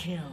kill.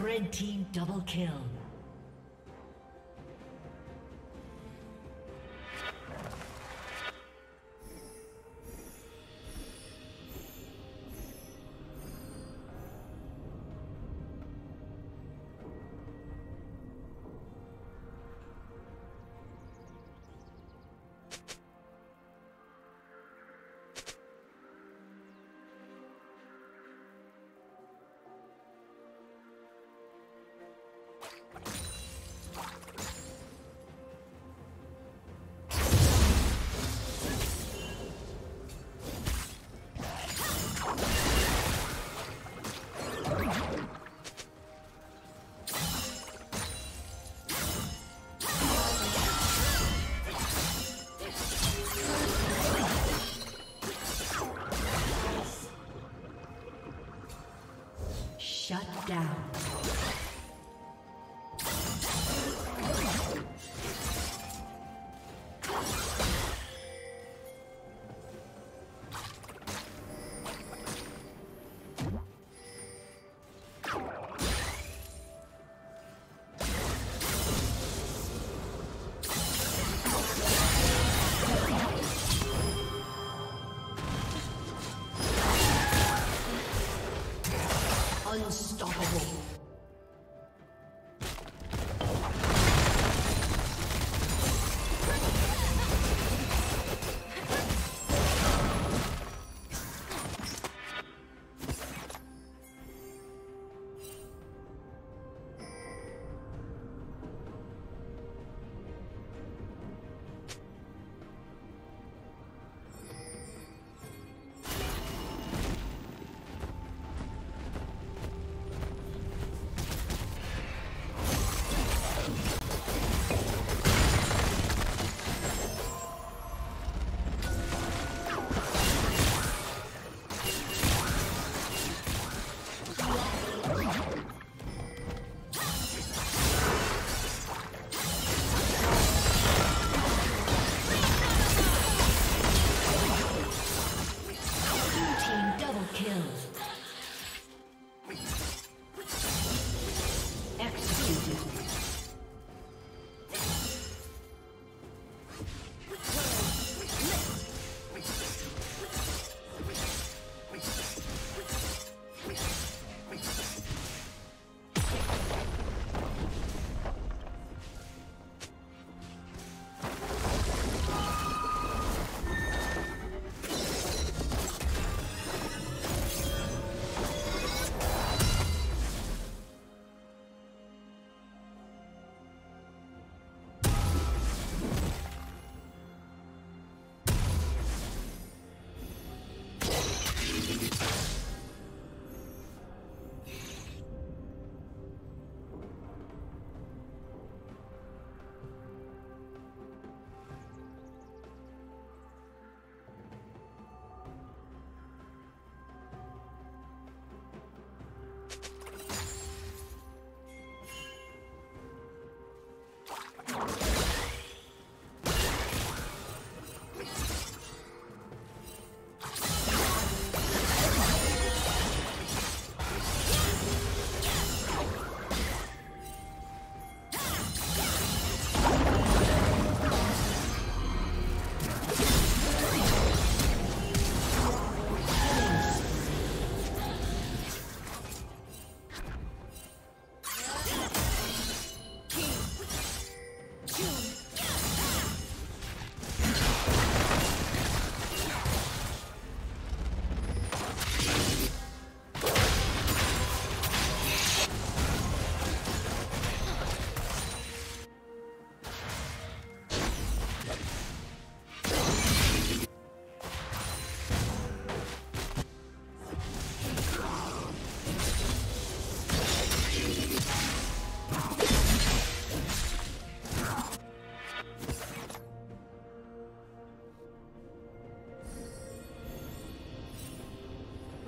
Red team double kill. Down. Unstoppable.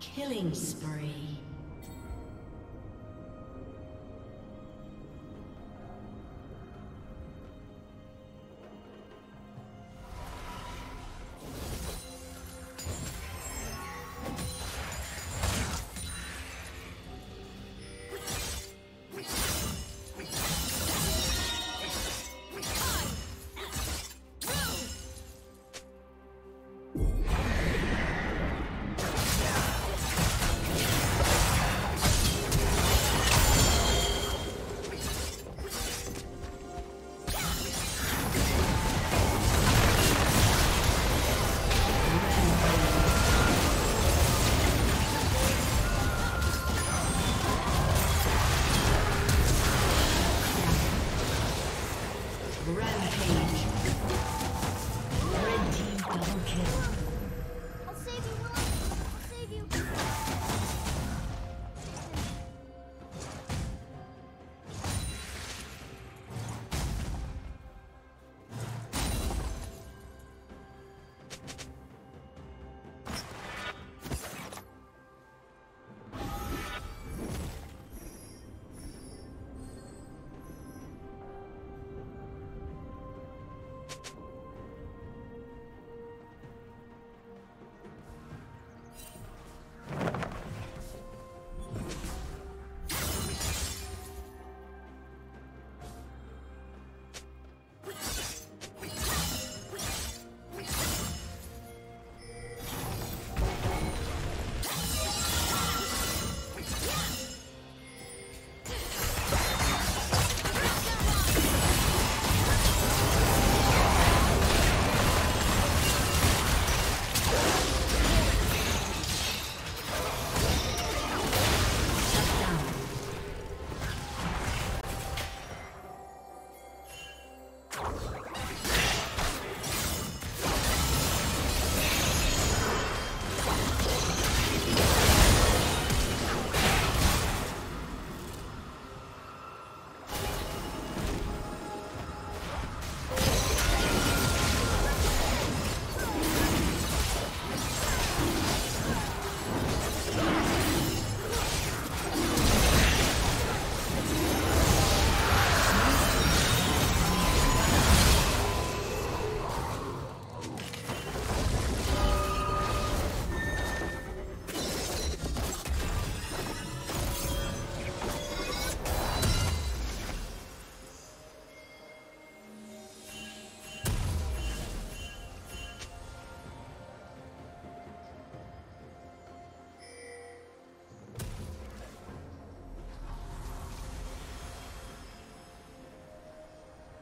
Killing spree.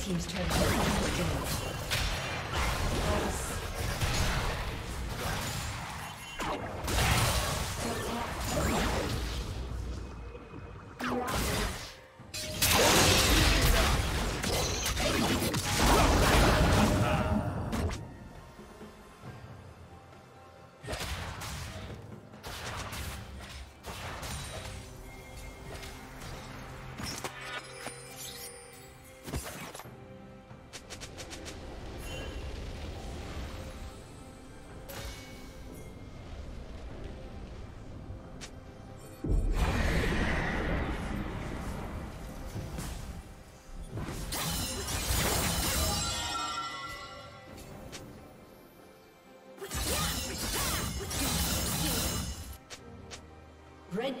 Team's turn to Red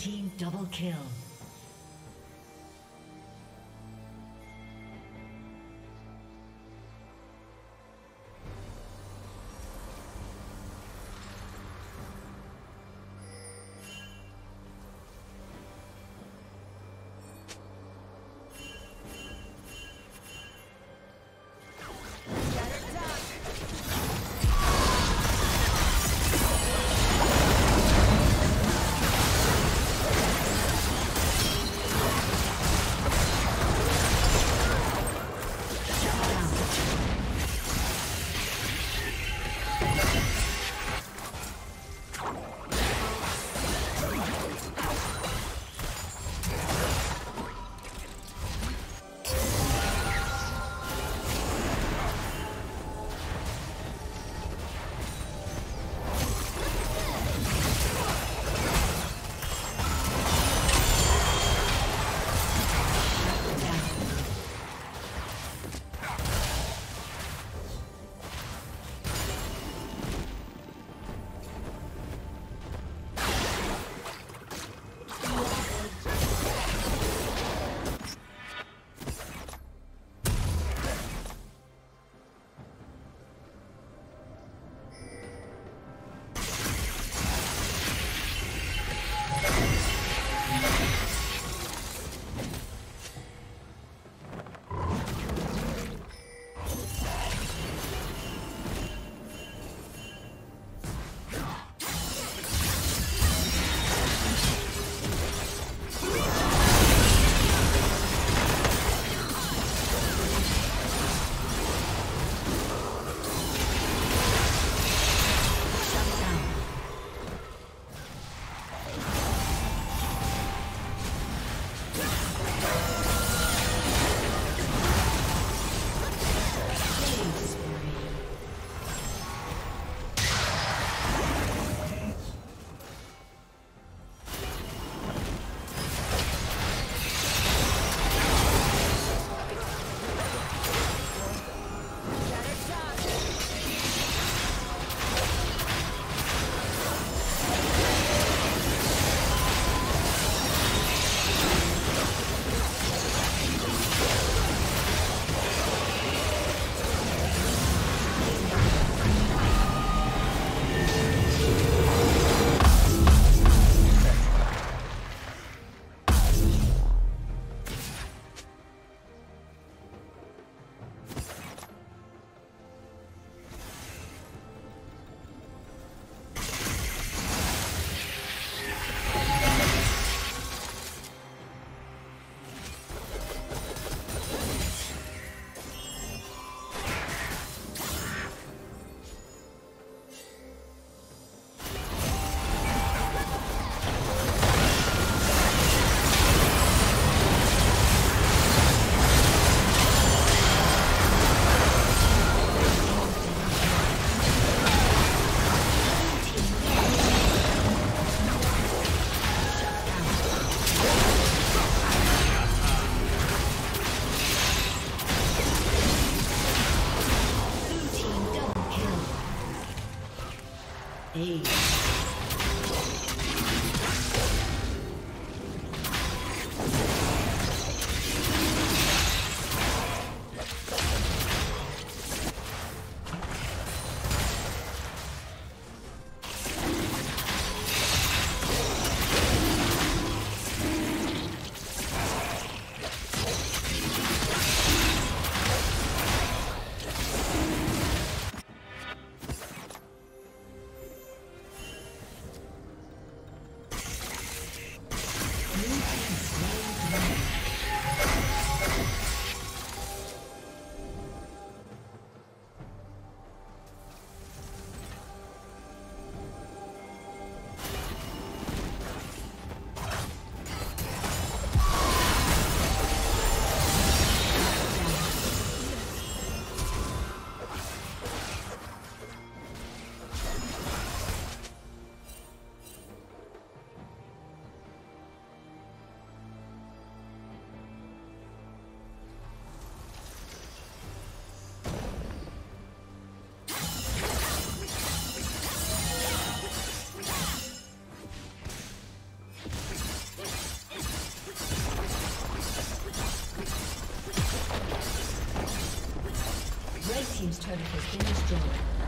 team double kill. team's turret has been destroyed.